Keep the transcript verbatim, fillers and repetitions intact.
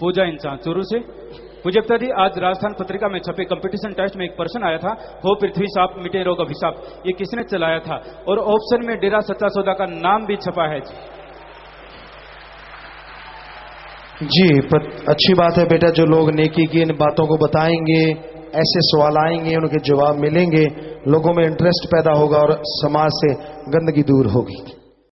पूजा इंसान चूरू से। मुझे बता दी आज राजस्थान पत्रिका में छपे कंपटीशन टेस्ट में एक पर्सन आया था, हो पृथ्वी साप मिटे रोग अभिशाप, ये किसने चलाया था? और ऑप्शन में डेरा सच्चा सौदा का नाम भी छपा है। जी अच्छी बात है बेटा, जो लोग नेकी की इन बातों को बताएंगे, ऐसे सवाल आएंगे, उनके जवाब मिलेंगे, लोगों में इंटरेस्ट पैदा होगा और समाज से गंदगी दूर होगी।